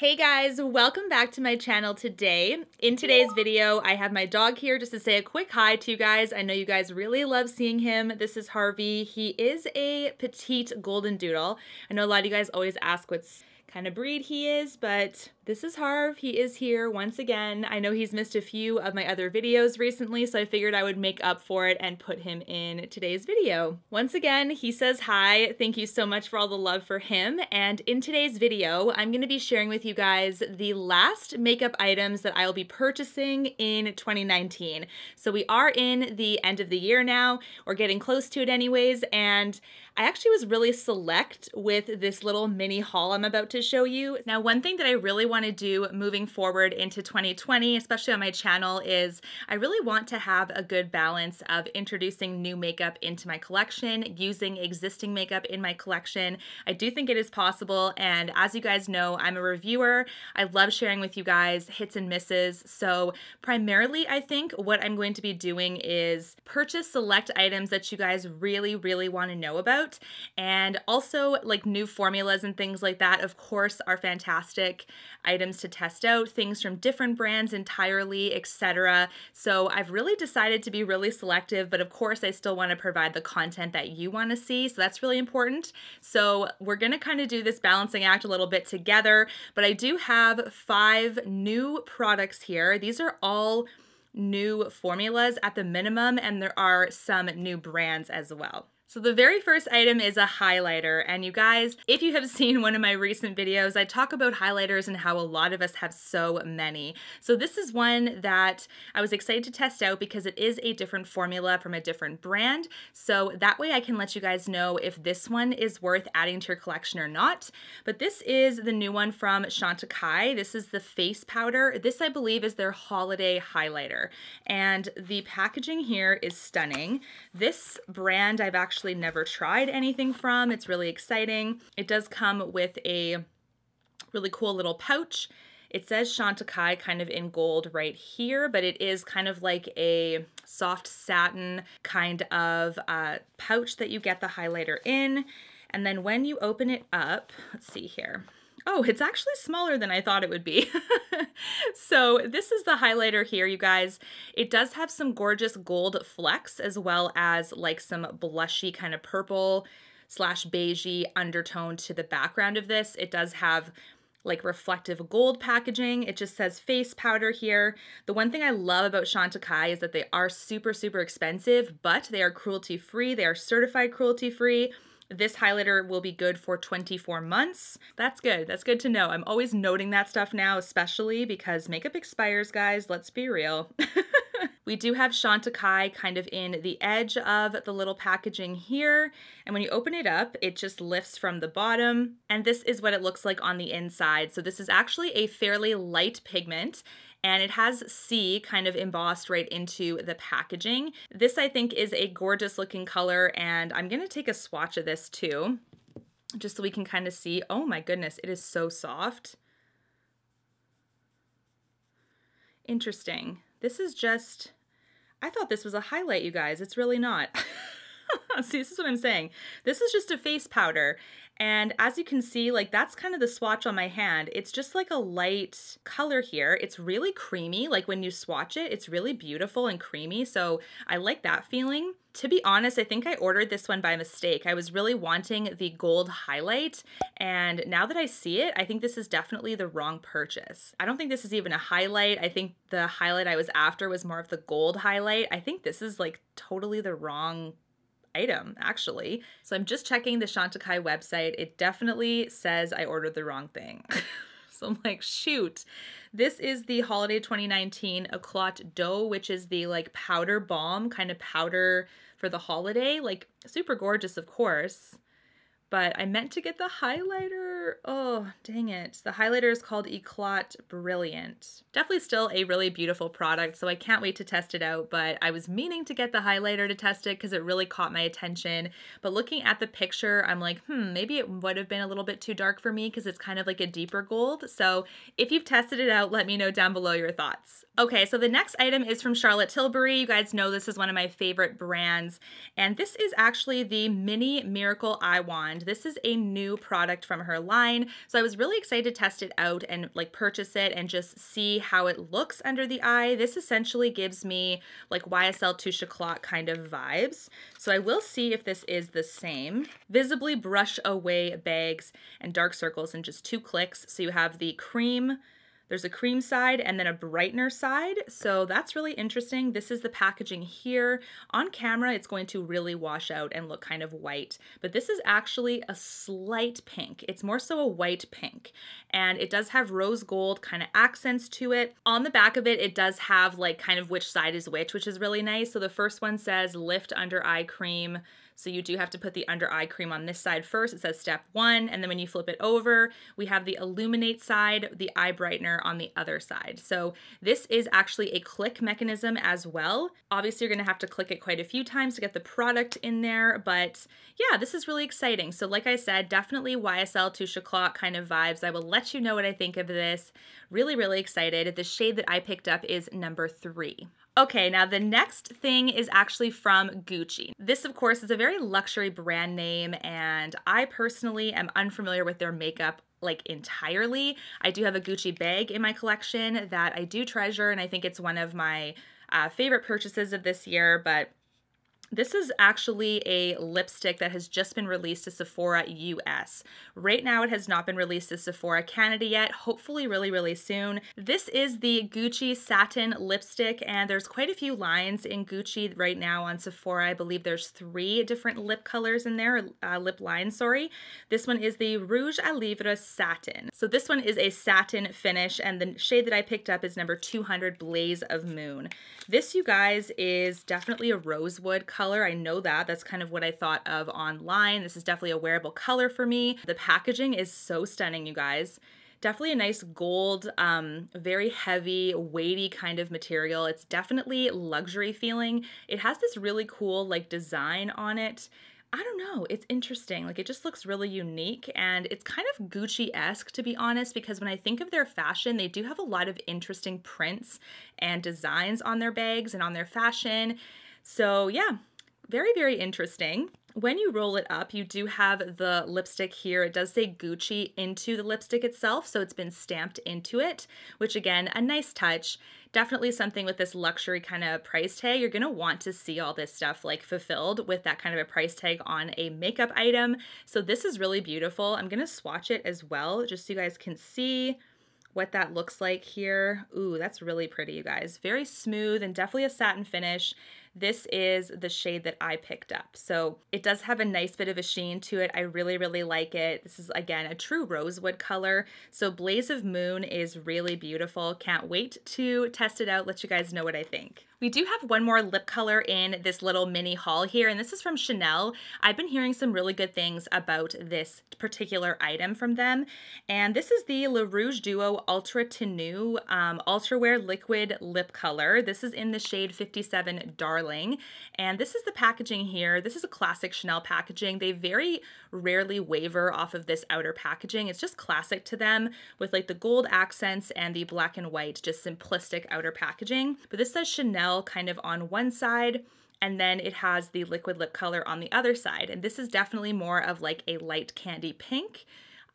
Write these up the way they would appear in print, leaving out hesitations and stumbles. Hey guys, welcome back to my channel today. In today's video, I have my dog here just to say a quick hi to you guys. I know you guys really love seeing him. This is Harvey. He is a petite golden doodle. I know a lot of you guys always ask what kind of breed he is, but this is Harv. He is here once again. I know he's missed a few of my other videos recently, so I figured I would make up for it and put him in today's video. Once again, he says hi. Thank you so much for all the love for him. And in today's video, I'm going to be sharing with you guys the last makeup items that I will be purchasing in 2019. So we are in the end of the year now, or getting close to it anyways, and I actually was really select with this little mini haul I'm about to show you. Now, one thing that I really want to do moving forward into 2020, especially on my channel, is I really want to have a good balance of introducing new makeup into my collection, using existing makeup in my collection. I do think it is possible, and as you guys know, I'm a reviewer. I love sharing with you guys hits and misses, so primarily I think what I'm going to be doing is purchase select items that you guys really want to know about, and also like new formulas and things like that, of course, are fantastic items to test out, things from different brands entirely, etc. So I've really decided to be really selective, but of course I still want to provide the content that you want to see, so that's really important. So we're going to kind of do this balancing act a little bit together, but I do have 5 new products here. These are all new formulas at the minimum, and there are some new brands as well. So the very first item is a highlighter, and you guys, if you have seen one of my recent videos, I talk about highlighters and how a lot of us have so many. So this is one that I was excited to test out because it is a different formula from a different brand, so that way I can let you guys know if this one is worth adding to your collection or not. But this is the new one from Chantecaille. This is the face powder. This, I believe, is their holiday highlighter, and the packaging here is stunning. This brand I've actually never tried anything from. It's really exciting. It does come with a really cool little pouch. It says Chantecaille kind of in gold right here, but it is kind of like a soft satin kind of pouch that you get the highlighter in. And then when you open it up, let's see here. Oh, it's actually smaller than I thought it would be. So this is the highlighter here, you guys. It does have some gorgeous gold flecks, as well as like some blushy kind of purple / beigey undertone to the background of this. It does have like reflective gold packaging. It just says face powder here. The one thing I love about Chantecaille is that they are super expensive, but they are cruelty free. They are certified cruelty free. This highlighter will be good for 24 months. That's good. That's good to know. I'm always noting that stuff now, especially because makeup expires, guys. Let's be real. We do have Chantecaille kind of in the edge of the little packaging here. And when you open it up, it just lifts from the bottom. And this is what it looks like on the inside. So this is actually a fairly light pigment, and it has C kind of embossed right into the packaging. This, I think, is a gorgeous looking color, and I'm gonna take a swatch of this too, just so we can kind of see. Oh my goodness, it is so soft. Interesting. This is just, I thought this was a highlight, you guys. It's really not. See, this is what I'm saying. This is just a face powder. And as you can see, like, that's kind of the swatch on my hand. It's just like a light color here. It's really creamy. Like, when you swatch it, it's really beautiful and creamy. So I like that feeling. To be honest, I think I ordered this one by mistake. I was really wanting the gold highlight, and now that I see it, I think this is definitely the wrong purchase. I don't think this is even a highlight. I think the highlight I was after was more of the gold highlight. I think this is like totally the wrong item, actually. So I'm just checking the Chantecaille website. It definitely says I ordered the wrong thing. So I'm like, shoot. This is the holiday 2019 Eclat Doux, which is the like powder balm, kind of powder for the holiday. Like, super gorgeous, of course. But I meant to get the highlighter. Oh, dang it. The highlighter is called Eclat Brilliant. Definitely still a really beautiful product, so I can't wait to test it out, but I was meaning to get the highlighter to test it because it really caught my attention. But looking at the picture, I'm like, maybe it would have been a little bit too dark for me because it's kind of like a deeper gold. So if you've tested it out, let me know down below your thoughts. Okay, so the next item is from Charlotte Tilbury. You guys know this is one of my favorite brands, and this is actually the mini Miracle Eye Wand. Wand. This is a new product from her line, so I was really excited to test it out and like purchase it and just see how it looks under the eye. This essentially gives me like YSL Touche Éclat kind of vibes, so I will see if this is the same. Visibly brush away bags and dark circles in just 2 clicks, so you have the cream. There's a cream side and then a brightener side, so that's really interesting. This is the packaging here. On camera, it's going to really wash out and look kind of white, but this is actually a slight pink. It's more so a white pink, and it does have rose gold kind of accents to it. On the back of it, it does have like kind of which side is which is really nice. So the first one says lift under eye cream. So you do have to put the under eye cream on this side first. It says step 1, and then when you flip it over, we have the illuminate side, the eye brightener on the other side. So this is actually a click mechanism as well. Obviously you're gonna have to click it quite a few times to get the product in there, but yeah, this is really exciting. So like I said, definitely YSL Touche Éclat kind of vibes. I will let you know what I think of this. Really, really excited. The shade that I picked up is number 3. Okay, now the next thing is actually from Gucci. This, of course, is a very luxury brand name, and I personally am unfamiliar with their makeup like entirely. I do have a Gucci bag in my collection that I do treasure, and I think it's one of my favorite purchases of this year, but this is actually a lipstick that has just been released to Sephora US. Right now it has not been released to Sephora Canada yet, hopefully really, really soon. This is the Gucci Satin Lipstick, and there's quite a few lines in Gucci right now on Sephora. I believe there's 3 different lip colors in there, lip lines, sorry. This one is the Rouge à Lèvres Satin. So this one is a satin finish, and the shade that I picked up is number 200, Blaze of Moon. This, you guys, is definitely a rosewood color. I know that. That's kind of what I thought of online. This is definitely a wearable color for me. The packaging is so stunning, you guys. Definitely a nice gold, very heavy, weighty kind of material. It's definitely luxury feeling. It has this really cool like design on it. I don't know, it's interesting. Like it just looks really unique, and it's kind of Gucci-esque, to be honest, because when I think of their fashion, they do have a lot of interesting prints and designs on their bags and on their fashion. So yeah. Very, very interesting. When you roll it up, you do have the lipstick here. It does say Gucci into the lipstick itself, so it's been stamped into it, which again, a nice touch. Definitely something with this luxury kind of price tag. You're gonna want to see all this stuff like fulfilled with that kind of a price tag on a makeup item. So this is really beautiful. I'm gonna swatch it as well, just so you guys can see what that looks like here. Ooh, that's really pretty, you guys. Very smooth and definitely a satin finish. This is the shade that I picked up. So it does have a nice bit of a sheen to it. I really, really like it. This is, again, a true rosewood color. So Blaze of Moon is really beautiful. Can't wait to test it out, let you guys know what I think. We do have one more lip color in this little mini haul here, and this is from Chanel. I've been hearing some really good things about this particular item from them, and this is the Le Rouge Duo Ultra Tenue Ultra Wear Liquid Lip Color. This is in the shade 57 Darling, and this is the packaging here. This is a classic Chanel packaging. They very rarely waver off of this outer packaging. It's just classic to them with like the gold accents and the black and white, just simplistic outer packaging. But this says Chanel kind of on one side, and then it has the liquid lip color on the other side. And this is definitely more of like a light candy pink.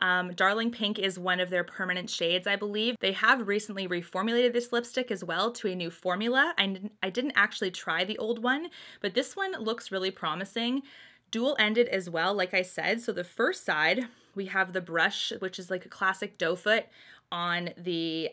Darling Pink is one of their permanent shades, I believe. They have recently reformulated this lipstick as well to a new formula. I didn't actually try the old one, but this one looks really promising. Dual-ended as well, like I said. So the first side, we have the brush, which is like a classic doe foot on the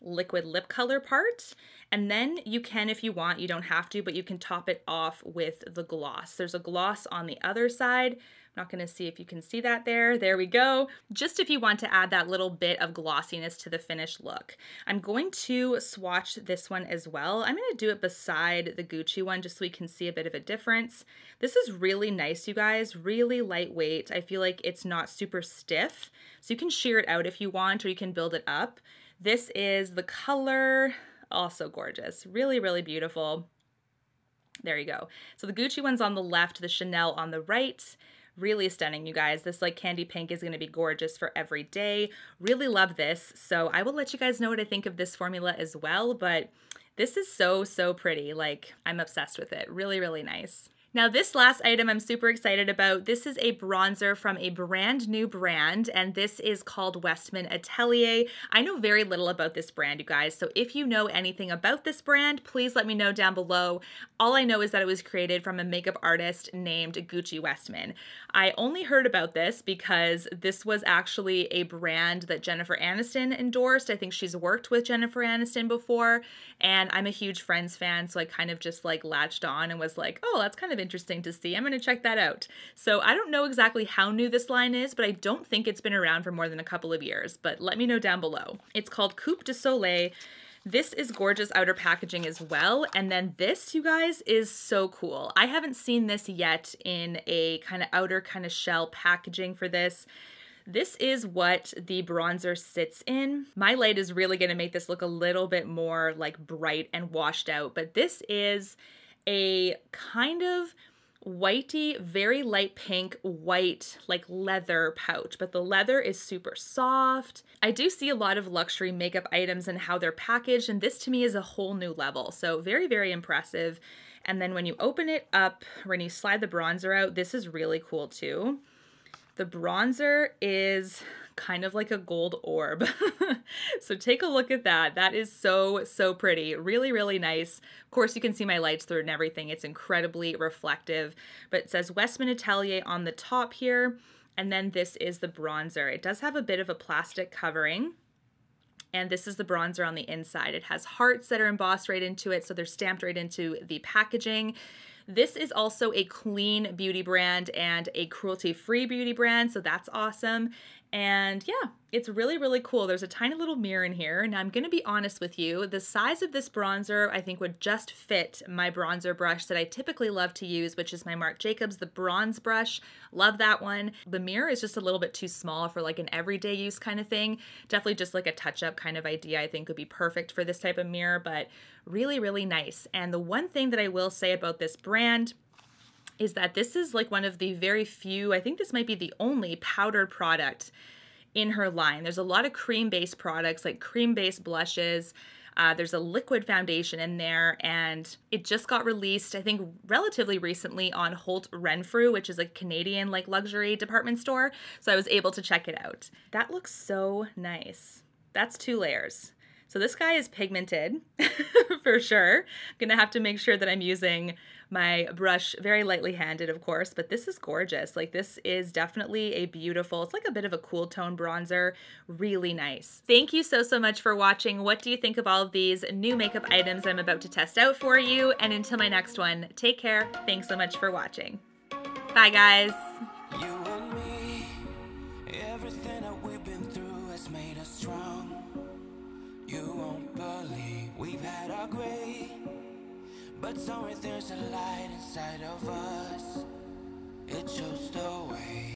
liquid lip color part. And then you can, if you want, you don't have to, but you can top it off with the gloss. There's a gloss on the other side. I'm not gonna see if you can see that there. There we go. Just if you want to add that little bit of glossiness to the finished look. I'm going to swatch this one as well. I'm gonna do it beside the Gucci one just so we can see a bit of a difference. This is really nice, you guys, really lightweight. I feel like it's not super stiff. So you can sheer it out if you want, or you can build it up. This is the color, also gorgeous, really, really beautiful. There you go. So the Gucci one's on the left, the Chanel on the right. Really stunning, you guys. This like candy pink is gonna be gorgeous for every day. Really love this. So I will let you guys know what I think of this formula as well, but this is so, so pretty. Like I'm obsessed with it. Really, really nice. Now this last item I'm super excited about. This is a bronzer from a brand new brand, and this is called Westman Atelier. I know very little about this brand, you guys, so if you know anything about this brand, please let me know down below. All I know is that it was created from a makeup artist named Gucci Westman. I only heard about this because this was actually a brand that Jennifer Aniston endorsed. I think she's worked with Jennifer Aniston before, and I'm a huge Friends fan, so I kind of just like latched on and was like, oh, that's kind of interesting to see. I'm gonna check that out. So I don't know exactly how new this line is, but I don't think it's been around for more than a couple of years, but let me know down below. It's called Coupe de Soleil. This is gorgeous outer packaging as well. And then this, you guys, is so cool. I haven't seen this yet in a kind of outer kind of shell packaging for this. This is what the bronzer sits in. My light is really gonna make this look a little bit more like bright and washed out, but this is a kind of whitey, very light pink, white, like leather pouch, but the leather is super soft. I do see a lot of luxury makeup items and how they're packaged, and this to me is a whole new level. So very, very impressive. And then when you open it up, when you slide the bronzer out, this is really cool too. The bronzer is kind of like a gold orb. So take a look at that. That is so, so pretty. Really, really nice. Of course, you can see my lights through and everything. It's incredibly reflective, but it says Westman Atelier on the top here. And then this is the bronzer. It does have a bit of a plastic covering. And this is the bronzer on the inside. It has hearts that are embossed right into it, so they're stamped right into the packaging. This is also a clean beauty brand and a cruelty-free beauty brand, so that's awesome. And yeah, it's really, really cool. There's a tiny little mirror in here, and I'm gonna be honest with you, the size of this bronzer I think would just fit my bronzer brush that I typically love to use, which is my Marc Jacobs, the bronze brush. Love that one. The mirror is just a little bit too small for like an everyday use kind of thing. Definitely just like a touch-up kind of idea I think would be perfect for this type of mirror, but really, really nice. And the one thing that I will say about this brand is that this is like one of the very few, I think this might be the only powdered product in her line. There's a lot of cream-based products, like cream-based blushes. There's a liquid foundation in there, and it just got released, I think, relatively recently on Holt Renfrew, which is a Canadian like luxury department store. So I was able to check it out. That looks so nice. That's two layers. So this guy is pigmented for sure. I'm gonna have to make sure that I'm using my brush very lightly handed, of course, but this is gorgeous. Like this is definitely a beautiful, it's like a bit of a cool tone bronzer, really nice. Thank you so, so much for watching. What do you think of all of these new makeup items I'm about to test out for you? And until my next one, take care. Thanks so much for watching. Bye guys. You and me, everything that we've been through has made us strong. You won't believe we've had our gray, but somewhere there's a light inside of us. It shows the way.